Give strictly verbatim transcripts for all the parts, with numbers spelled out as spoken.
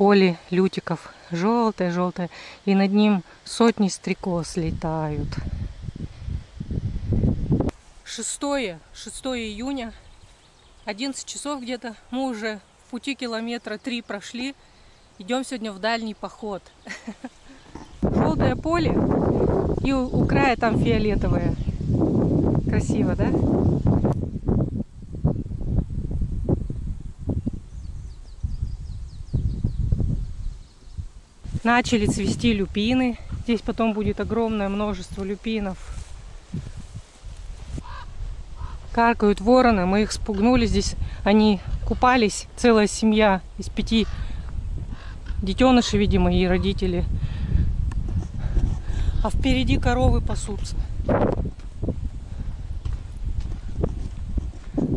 поле лютиков. Желтое-желтое. И над ним сотни стрекоз летают. шестое июня. одиннадцать часов где-то. Мы уже в пути километра три прошли. Идем сегодня в дальний поход. Желтое поле. И у края там фиолетовое. Красиво, да? Начали цвести люпины. Здесь потом будет огромное множество люпинов. Каркают вороны. Мы их спугнули. Здесь они купались. Целая семья из пяти детенышей, видимо, и родители. А впереди коровы пасутся.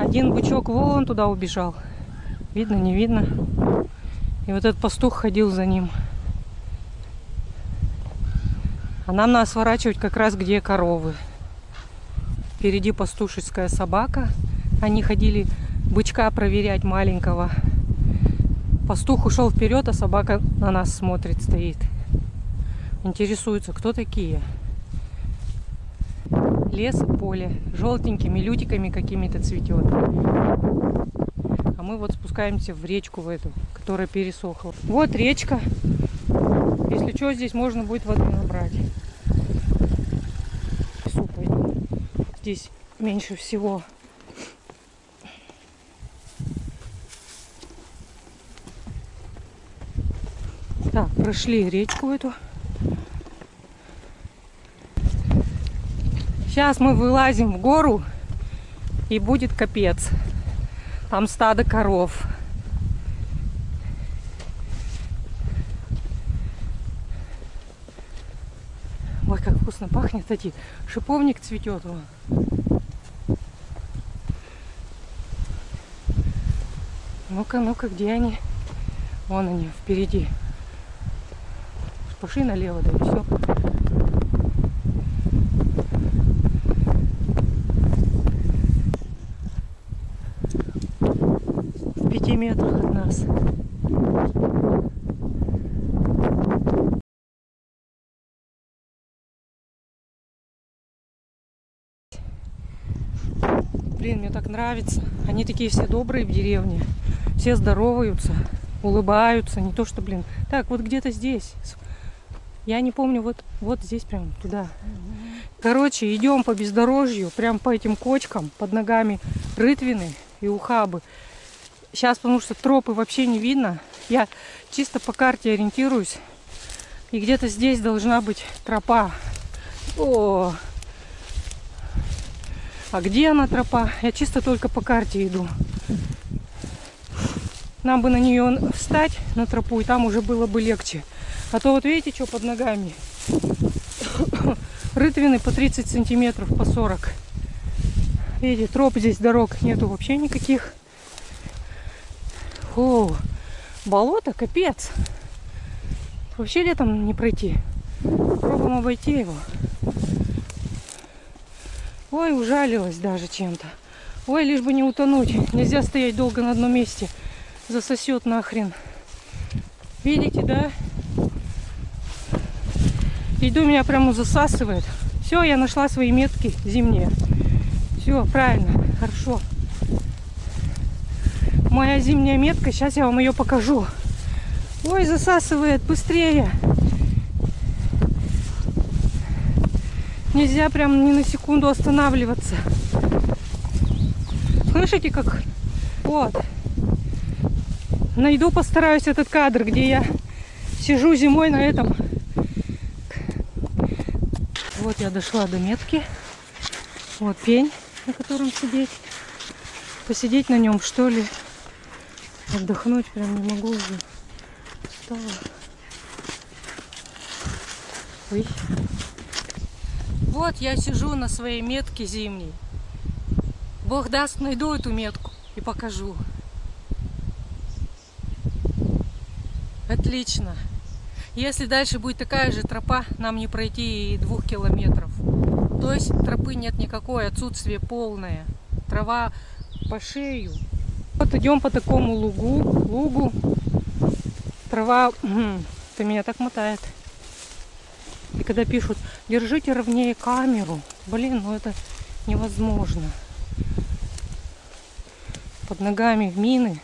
Один бычок вон туда убежал. Видно, не видно. И вот этот пастух ходил за ним. А нам надо сворачивать как раз где коровы. Впереди пастушеская собака. Они ходили бычка проверять маленького. Пастух ушел вперед, а собака на нас смотрит, стоит. Интересуется, кто такие. Лес, поле. Желтенькими лютиками какими-то цветет. А мы вот спускаемся в речку в эту, которая пересохла. Вот речка. Если что, здесь можно будет воды набрать. Здесь меньше всего. Так, прошли речку эту. Сейчас мы вылазим в гору, и будет капец. Там стадо коров. Ой, как вкусно пахнет, кстати. Шиповник цветет вон. Ну-ка, ну-ка, где они? Вон они, впереди. Пошли налево, да и все. В пяти метрах от нас. Блин, мне так нравится. Они такие все добрые в деревне. Все здороваются, улыбаются. Не то что, блин. Так, вот где-то здесь. Я не помню, вот, вот здесь прям туда. Короче, идем по бездорожью. Прям по этим кочкам. Под ногами рытвины и ухабы. Сейчас, потому что тропы вообще не видно. Я чисто по карте ориентируюсь. И где-то здесь должна быть тропа. О! А где она, тропа? Я чисто только по карте иду. Нам бы на нее встать, на тропу, и там уже было бы легче. А то вот видите, что под ногами? Рытвины по тридцать сантиметров, по сорок. Видите, троп здесь, дорог нету вообще никаких. О, болото, капец. Вообще летом не пройти. Попробуем обойти его. Ой, ужалилась даже чем-то. Ой, лишь бы не утонуть. Нельзя стоять долго на одном месте. Засосет нахрен. Видите, да? Иду, меня прямо засасывает. Все, я нашла свои метки зимние. Все, правильно, хорошо. Моя зимняя метка, сейчас я вам ее покажу. Ой, засасывает, быстрее. Нельзя прям ни на секунду останавливаться. Слышите, как? Вот. Найду, постараюсь этот кадр, где я сижу зимой на этом. Вот я дошла до метки. Вот пень, на котором сидеть. Посидеть на нем, что ли. Отдохнуть прям не могу уже. Устала. Ой. Вот я сижу на своей метке зимней. Бог даст, найду эту метку и покажу. Отлично. Если дальше будет такая же тропа, нам не пройти и двух километров. То есть тропы нет никакой, отсутствие полное. Трава по шею. Вот идем по такому лугу. лугу. трава, ты меня так мотает. И когда пишут, держите ровнее камеру, блин, ну это невозможно. Под ногами мины,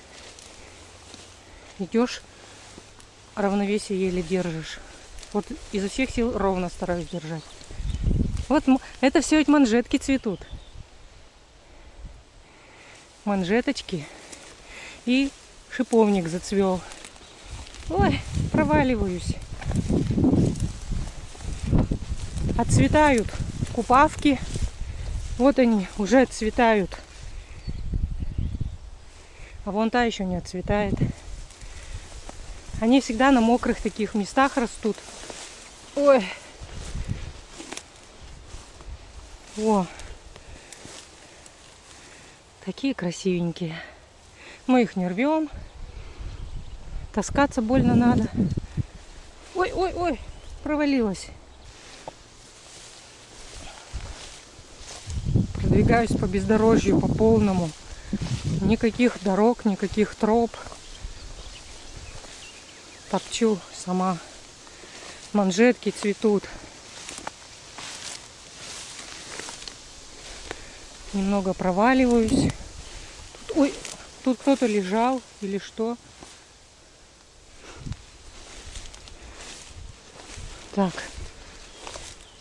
идешь, равновесие еле держишь. Вот изо всех сил ровно стараюсь держать. Вот это все ведь манжетки цветут. Манжеточки. И шиповник зацвел. Ой, проваливаюсь. Отцветают купавки. Вот они уже отцветают. А вон та еще не отцветает. Они всегда на мокрых таких местах растут. Ой. О. Такие красивенькие. Мы их не рвем. Таскаться больно надо. Ой, ой, ой. Провалилась. Продвигаюсь по бездорожью, по полному. Никаких дорог, никаких троп. Топчу сама. Манжетки цветут. Немного проваливаюсь. Тут, ой, тут кто-то лежал или что. Так.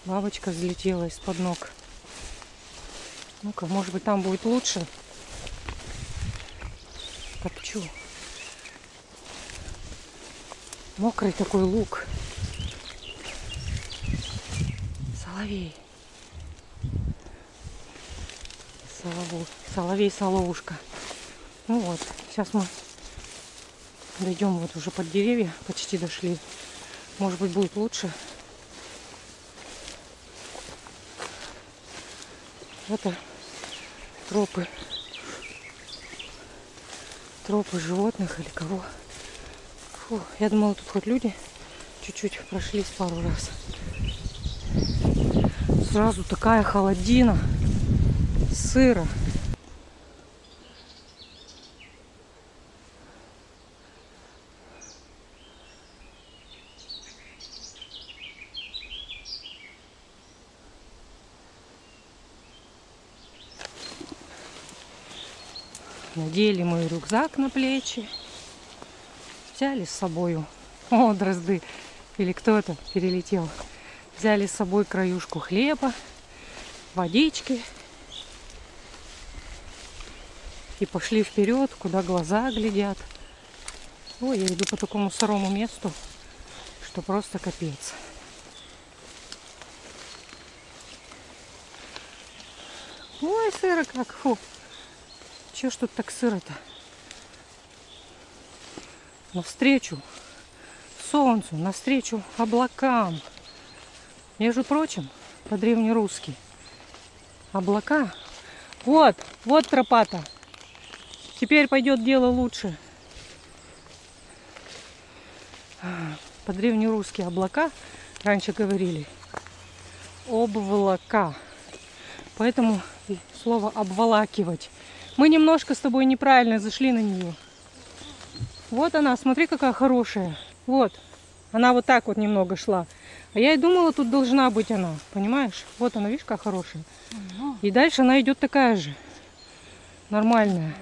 Бабочка взлетела из-под ног. Ну-ка, может быть, там будет лучше. Топчу. Мокрый такой лук. Соловей. Соловей, соловей, соловушка. Ну вот, сейчас мы дойдем вот уже под деревья. Почти дошли. Может быть, будет лучше. Это тропы. Тропы животных или кого. Фу, я думала, тут хоть люди чуть-чуть прошлись пару раз. Сразу такая холодина, сыро. Надели мой рюкзак на плечи. Взяли с собою, о, дрозды, или кто это перелетел, взяли с собой краюшку хлеба, водички и пошли вперед, куда глаза глядят. Ой, я иду по такому сырому месту, что просто капец. Ой, сыро как, фу, че ж тут так сыро-то? Навстречу солнцу, навстречу облакам. Между прочим, по-древнерусски облака. Вот, вот тропа-то. Теперь пойдет дело лучше. По-древнерусски облака раньше говорили. Облака. Поэтому слово обволакивать. Мы немножко с тобой неправильно зашли на нее. Вот она, смотри, какая хорошая. Вот. Она вот так вот немного шла. А я и думала, тут должна быть она. Понимаешь? Вот она, видишь, какая хорошая. И дальше она идет такая же. Нормальная.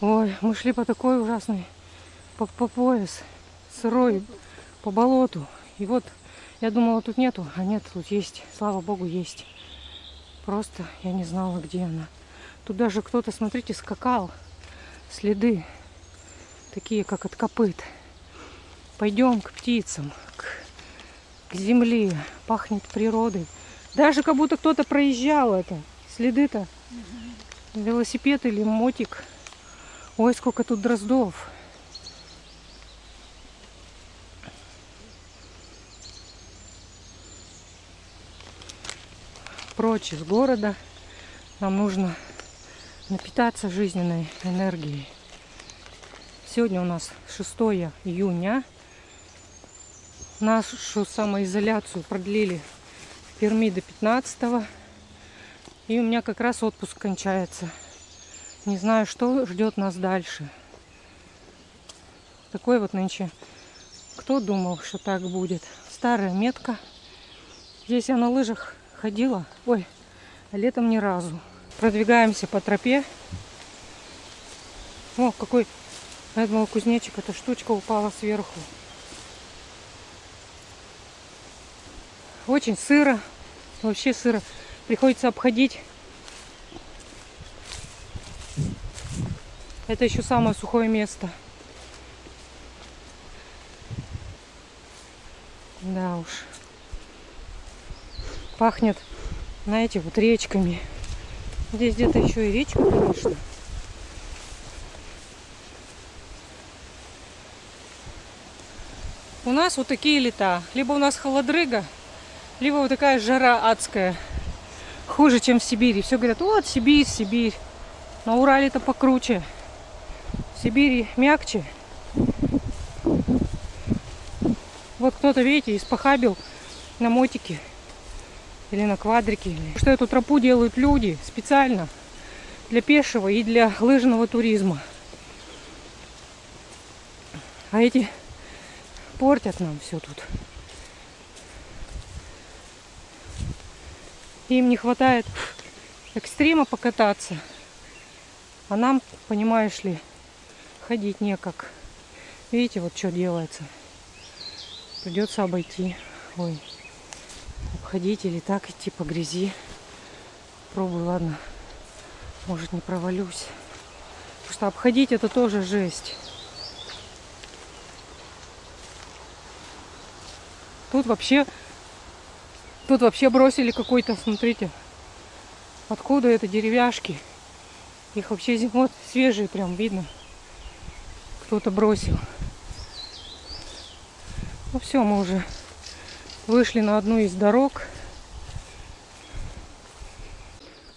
Ой, мы шли по такой ужасной. По, по пояс. Сырой. По болоту. И вот, я думала, тут нету. А нет, тут есть. Слава богу, есть. Просто я не знала, где она. Тут даже кто-то, смотрите, скакал. Следы такие, как от копыт. Пойдем к птицам, к, к земле. Пахнет природой. Даже как будто кто-то проезжал это. Следы-то. Велосипед или мотик. Ой, сколько тут дроздов. Прочь из города. Нам нужно... напитаться жизненной энергией. Сегодня у нас шестое июня. Нашу самоизоляцию продлили в Перми до пятнадцатого. И у меня как раз отпуск кончается. Не знаю, что ждет нас дальше. Такой вот нынче. Кто думал, что так будет? Старая метка. Здесь я на лыжах ходила. Ой, а летом ни разу. Продвигаемся по тропе. О, какой... Я думала, кузнечик. Эта штучка упала сверху. Очень сыро. Вообще сыро. Приходится обходить. Это еще самое сухое место. Да уж. Пахнет, знаете, вот речками. Здесь где-то еще и речка, конечно. У нас вот такие лета. Либо у нас холодрыга, либо вот такая жара адская. Хуже, чем в Сибири. Все говорят, вот Сибирь, Сибирь. На Урале-то покруче. В Сибири мягче. Вот кто-то, видите, испохабил на мотике или на квадрике. Что эту тропу делают люди специально для пешего и для лыжного туризма. А эти портят нам все тут. Им не хватает экстрима покататься. А нам, понимаешь ли, ходить некак. Видите, вот что делается. Придется обойти. Ой. Обходить или так идти по грязи. Пробую, ладно. Может, не провалюсь. Потому что обходить это тоже жесть. Тут вообще... Тут вообще бросили какой-то, смотрите. Откуда это деревяшки? Их вообще зимой свежие прям видно. Кто-то бросил. Ну все, мы уже вышли на одну из дорог.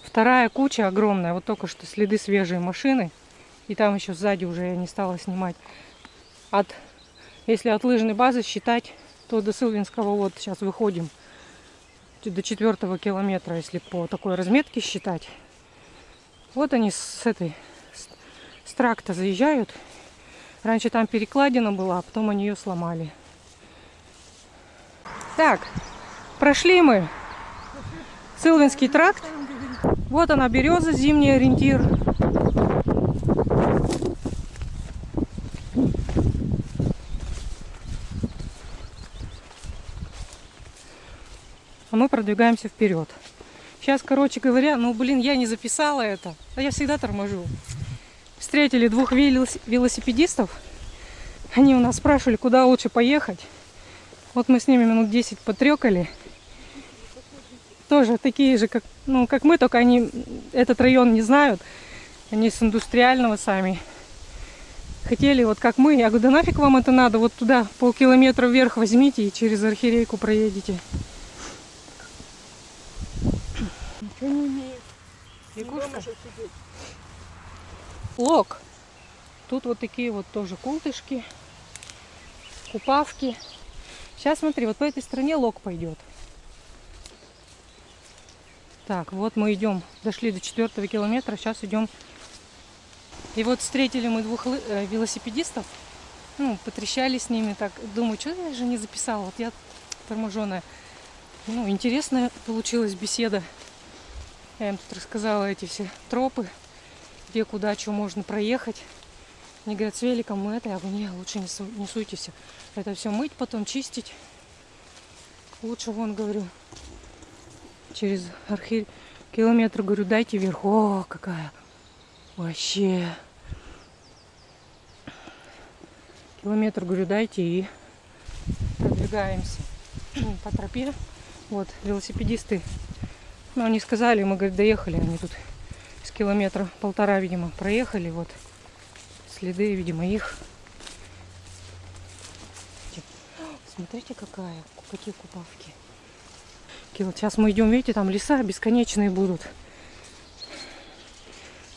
Вторая куча огромная. Вот только что следы свежей машины. И там еще сзади уже я не стала снимать. От, если от лыжной базы считать, то до Сылвинского вот сейчас выходим. До четвертого километра, если по такой разметке считать. Вот они с этой с, с тракта заезжают. Раньше там перекладина была, а потом они ее сломали. Так, прошли мы Сылвинский тракт. Вот она, береза, зимний ориентир. А мы продвигаемся вперед. Сейчас, короче говоря, ну, блин, я не записала это. А я всегда торможу. Встретили двух велосипедистов. Они у нас спрашивали, куда лучше поехать. Вот мы с ними минут десять потрёкали. Тоже такие же, как, ну, как мы, только они этот район не знают. Они с индустриального сами. Хотели, вот как мы. Я говорю, да нафиг вам это надо? Вот туда полкилометра вверх возьмите и через Орхирейку проедете. Ничего не умеет. Лягушка. Лог. Тут вот такие вот тоже култышки. Купавки. Сейчас, смотри, вот по этой стороне лог пойдет. Так, вот мы идем, дошли до четвертого километра, сейчас идем. И вот встретили мы двух велосипедистов, ну, потрещали с ними, так, думаю, что я же не записала, вот я торможенная. Ну, интересная получилась беседа. Я им тут рассказала эти все тропы, где, куда, что можно проехать. Они говорят, с великом мы это, я говорю, не, лучше не, су не суйтесь. Это все мыть, потом чистить. Лучше, вон, говорю, через архир километр, говорю, дайте вверх. О, какая! Вообще! Километр, говорю, дайте и продвигаемся по тропе. Вот, велосипедисты. Ну, они сказали, мы, говорит, доехали. Они тут с километра полтора, видимо, проехали, вот. Следы, видимо, их. Смотрите, какая, какие купавки. Сейчас мы идем, видите, там леса бесконечные будут.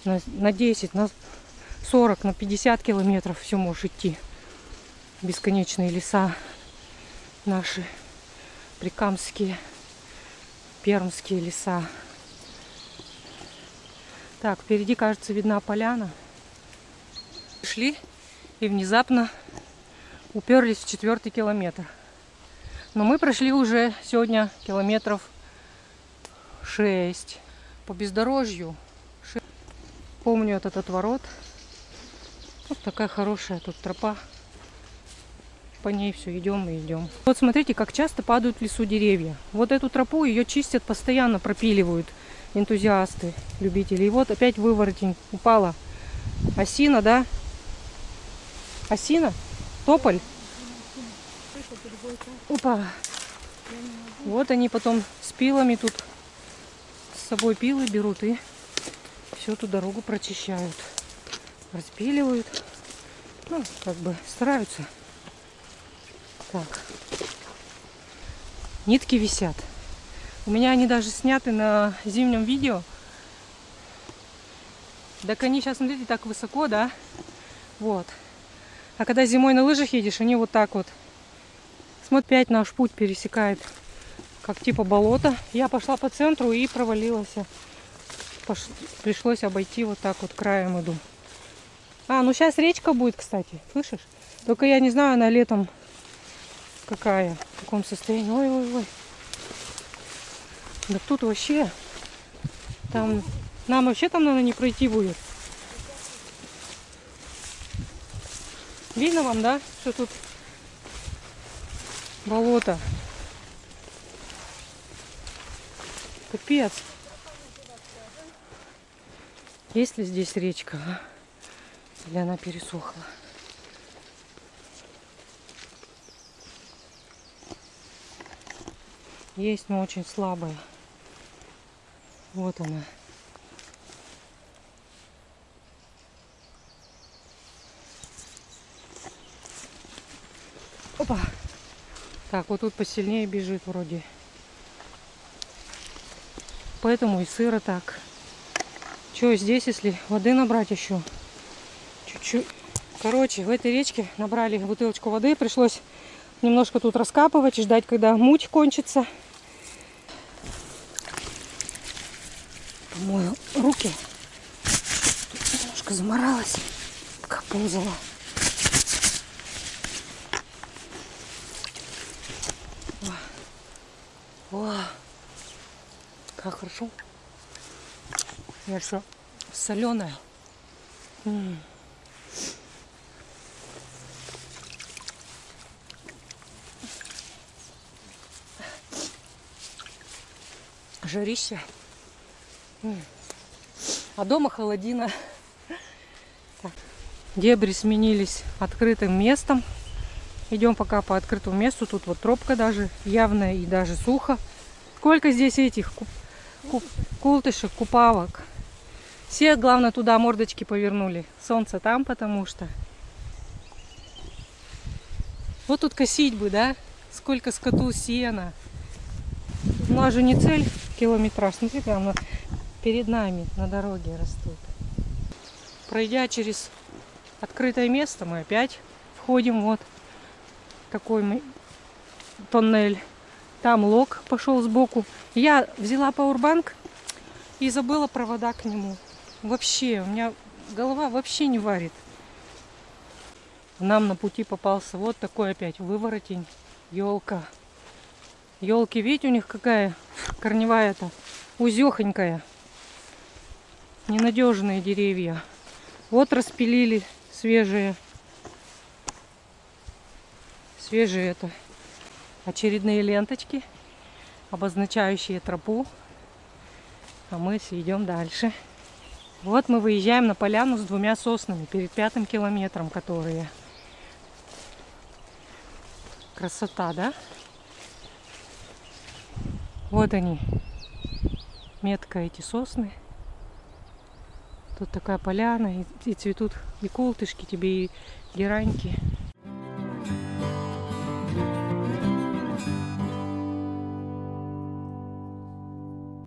На, на десять, на сорок, на пятьдесят километров все может идти. Бесконечные леса наши. Прикамские, пермские леса. Так, впереди, кажется, видна поляна. Шли, и внезапно уперлись в четвертый километр. Но мы прошли уже сегодня километров шесть по бездорожью. Помню этот отворот. Вот такая хорошая тут тропа. По ней все идем и идем. Вот смотрите, как часто падают в лесу деревья. Вот эту тропу ее чистят, постоянно пропиливают энтузиасты, любители. И вот опять выворотень упала. Осина, да? Осина? Тополь? Опа! Вот они потом с пилами тут, с собой пилы берут и всю эту дорогу прочищают. Распиливают. Ну, как бы стараются. Так. Нитки висят. У меня они даже сняты на зимнем видео. Так они сейчас, смотрите, так высоко, да? Вот. А когда зимой на лыжах едешь, они вот так вот. Смотри, опять наш путь пересекает, как типа болото. Я пошла по центру и провалилась. Пош... Пришлось обойти вот так вот, краем иду. А, ну сейчас речка будет, кстати, слышишь? Только я не знаю, она летом какая, в каком состоянии. Ой-ой-ой. Да тут вообще, там, нам вообще там, наверное, не пройти будет. Видно вам, да, что тут болото? Капец. Есть ли здесь речка? Или она пересохла? Есть, но очень слабая. Вот она. Опа! Так, вот тут посильнее бежит вроде. Поэтому и сыро так. Что здесь, если воды набрать еще? Чуть-чуть. Короче, в этой речке набрали бутылочку воды. Пришлось немножко тут раскапывать и ждать, когда муть кончится. Помою руки. Тут немножко заморалась, пока ползала. О, как хорошо. Я все соленая. М-м. Жарище. М-м. А дома холодина. Так. Дебри сменились открытым местом. Идем пока по открытому месту. Тут вот тропка даже явная и даже сухо. Сколько здесь этих куп... Куп... култышек, купавок. Все, главное, туда мордочки повернули. Солнце там, потому что. Вот тут косить бы, да? Сколько скоту сена. У нас же не цель километра. Смотри, прямо перед нами на дороге растут. Пройдя через открытое место, мы опять входим вот. Такой тоннель. Там лог пошел сбоку. Я взяла пауэрбанк и забыла провода к нему. Вообще, у меня голова вообще не варит. Нам на пути попался вот такой опять выворотень. Елка. Елки, видите, у них какая корневая-то. Узехонькая. Ненадежные деревья. Вот распилили свежие. Свежие это очередные ленточки, обозначающие тропу. А мы идем дальше. Вот мы выезжаем на поляну с двумя соснами перед пятым километром, которые... Красота, да? Вот они, метко эти сосны. Тут такая поляна, и цветут и колтышки тебе, и гераньки.